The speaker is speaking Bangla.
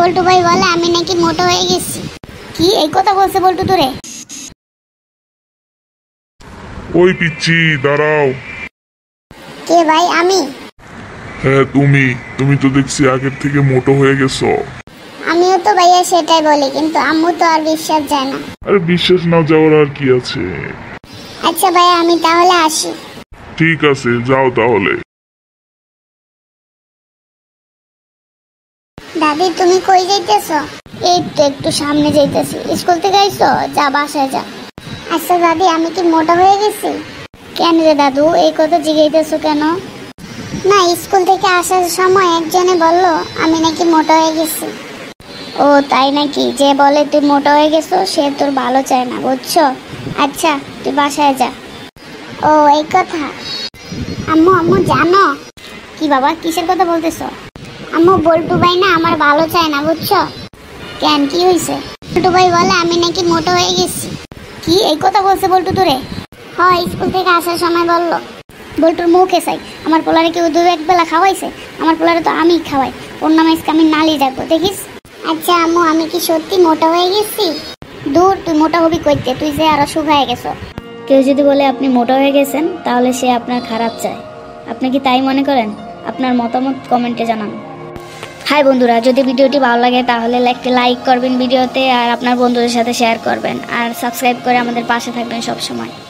বল্টু ভাই বলে আমি নাকি মোটা হয়ে গেছি। কি এই কথা বলছে বল্টু তোরে? ওই পিচ্ছি দাঁড়াও। কে ভাই? আমি। হ্যাঁ তুমি। তুমি তো দেখছি আগের থেকে মোটা হয়ে গেছো। আমিও তো ভাইয়া সেটাই বলি, কিন্তু আম্মু তো আর বিশ্বাস যায় না। আরে বিশ্বাস না যাওয়ার আর কি আছে। আচ্ছা ভাই আমি তাহলে আসি। ঠিক আছে যাও তাহলে। দাদি তুমি কই যাইতেছো? এই তো একটু সামনে যাইতেছি। স্কুল থেকে আইছো? যা বাসায় যা। আচ্ছা দাদি আমি কি মোটা হয়ে গেছি? কেন রে দাদু এই কথা জিজ্ঞাইতেছো কেন? না স্কুল থেকে আসার সময় একজনে বলল আমি নাকি মোটা হয়ে গেছি। ও তাই নাকি? যে বলে তুই মোটা হয়ে গেছো সে তোর ভালো চায় না, বুঝছো? আচ্ছা তুই বাসায় যা। ও এই কথা? আম্মু আম্মু জানো কি? বাবা কিসের কথা বলতেছো? আম্মু বল্টু ভাই না আমার ভালো চায় না, বুঝছো? কেন কি হয়েছে? বল্টু ভাই বলে আমি নাকি মোটা হয়ে গেছি। কি এই কথা বলছে বল্টু তোরে? হ্যাঁ স্কুল থেকে আসার সময় বললো। বল্টুর মুখে চাই আমার পোলারে কেউ দু এক বেলা খাওয়াইছে? আমার পোলারে তো আমি খাওয়াই, ওর নামে আমি নালি ডাকবো দেখিস। আচ্ছা আম্মু আমি কি সত্যি মোটা হয়ে গেছি? দূর তুই মোটা হবি কইতে, তুই যে আরো শুকায় গেছো। কেউ যদি বলে আপনি মোটা হয়ে গেছেন তাহলে সে আপনার খারাপ চায়। আপনি কি তাই মনে করেন? আপনার মতামত কমেন্টে জানান। হাই বন্ধুরা, যদি ভিডিওটি ভালো লাগে তাহলে একটা লাইক করবেন ভিডিওতে, আর আপনার বন্ধুদের সাথে শেয়ার করবেন, আর সাবস্ক্রাইব করে আমাদের পাশে থাকবেন সবসময়।